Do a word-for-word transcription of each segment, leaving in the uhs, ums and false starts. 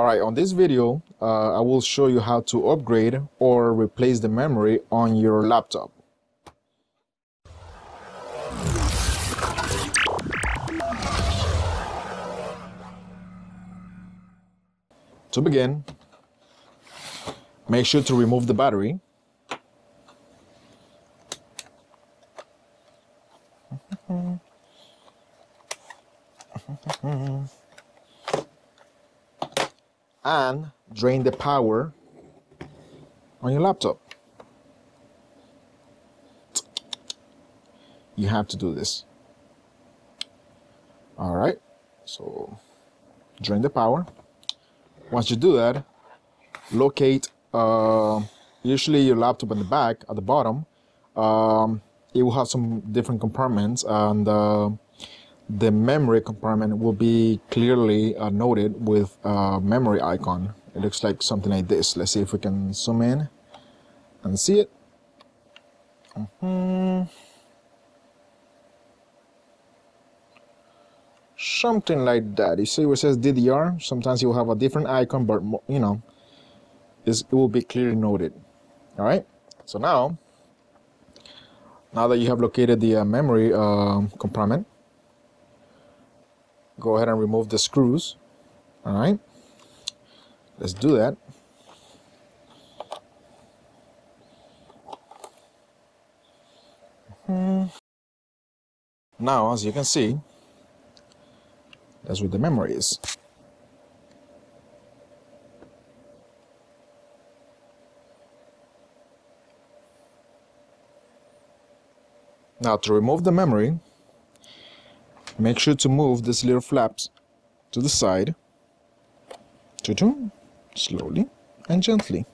Alright, on this video, uh, I will show you how to upgrade or replace the memory on your laptop. To begin, make sure to remove the battery. And drain the power on your laptop. You have to do this. All right, so drain the power. Once you do that, locate uh, usually your laptop in the back at the bottom. Um, it will have some different compartments, and uh, the memory compartment will be clearly uh, noted with a memory icon. It looks like something like this. Let's see if we can zoom in and see it. Mm-hmm. Something like that. You see where it says D D R? Sometimes you'll have a different icon, but you know, it will be clearly noted. All right, so now, now that you have located the uh, memory uh, compartment, go ahead and remove the screws. All right, let's do that. Mm-hmm. Now, as you can see, that's where the memory is. Now, to remove the memory, make sure to move these little flaps to the side, slowly and gently.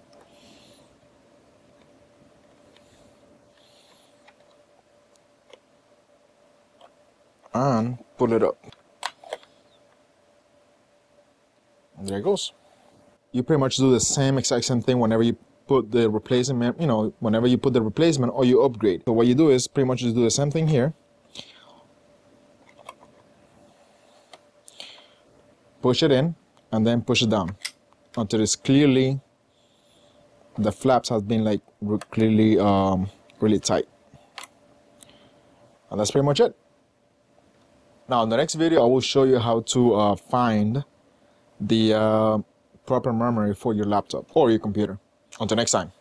And pull it up. And there it goes. You pretty much do the same exact same thing whenever you put the replacement, you know, whenever you put the replacement or you upgrade. So what you do is pretty much just do the same thing here. Push it in and then push it down until it's clearly, the flaps have been like clearly um, really tight. And that's pretty much it. Now in the next video, I will show you how to uh, find the uh, proper memory for your laptop or your computer. Until next time.